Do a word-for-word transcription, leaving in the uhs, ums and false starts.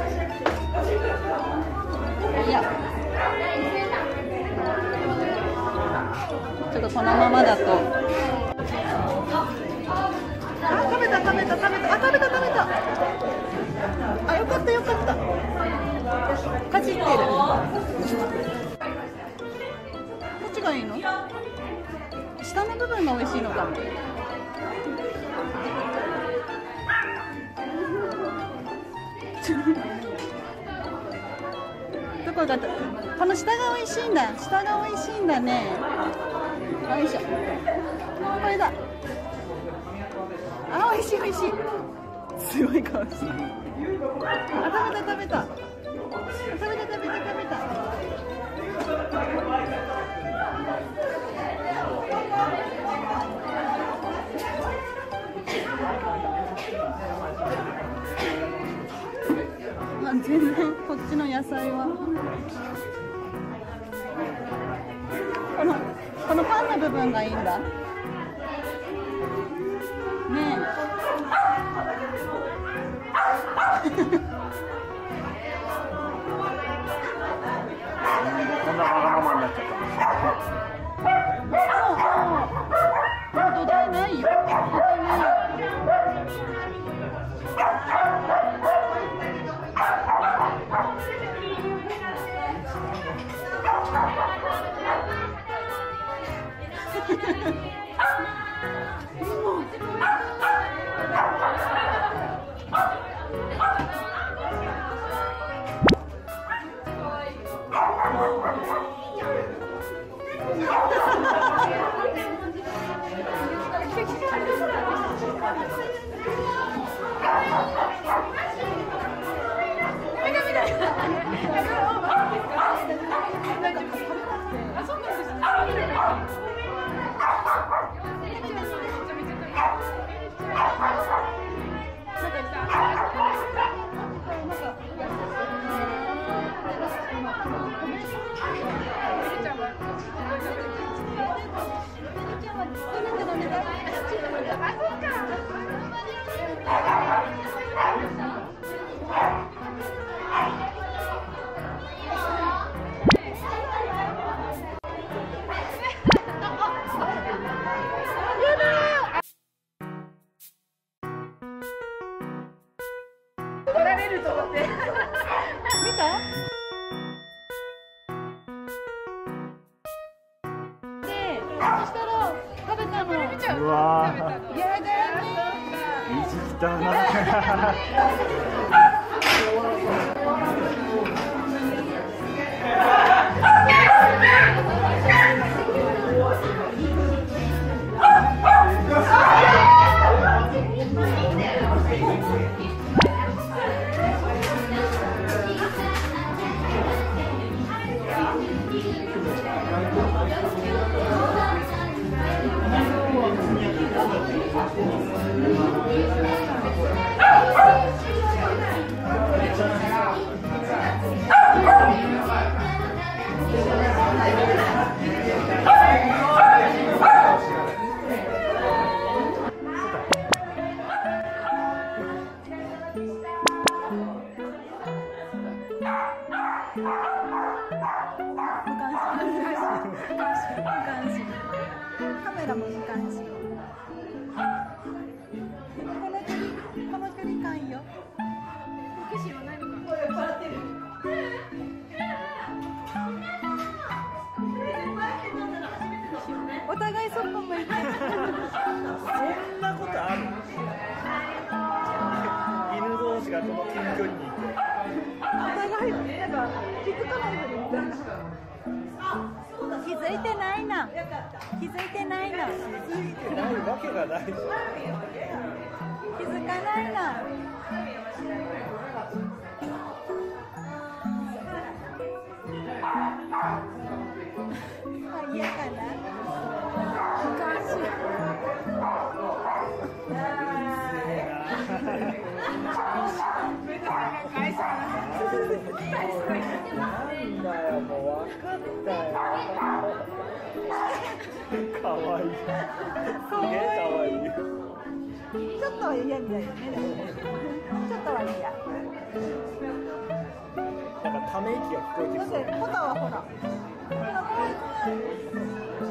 ちょっとこのままだと。あ、食べた食べた食べた、あ、食べた食べた。あ、よかったよかった。かじってる。どっちがいいの？下の部分が美味しいのかも。どこが、この下が美味しいんだ。下が美味しいんだね。よいしょ。これだ。あ、美味しい美味しい。すごい顔してる。あ、食べた食べた。食べた食べた食べた。あ、全然こっちの野菜はこのこのパンの部分がいいんだねえ。うわー、やだね、いじったな。気づいてないな。気づいてないな。気づいてないわけがない。気づかないな。あ、嫌かな。なんだよ、もう分かったよ。かわいい。すげえかわいい。ちょっとは嫌みたいね。ちょっとは嫌。なんかため息が聞こえてきそう。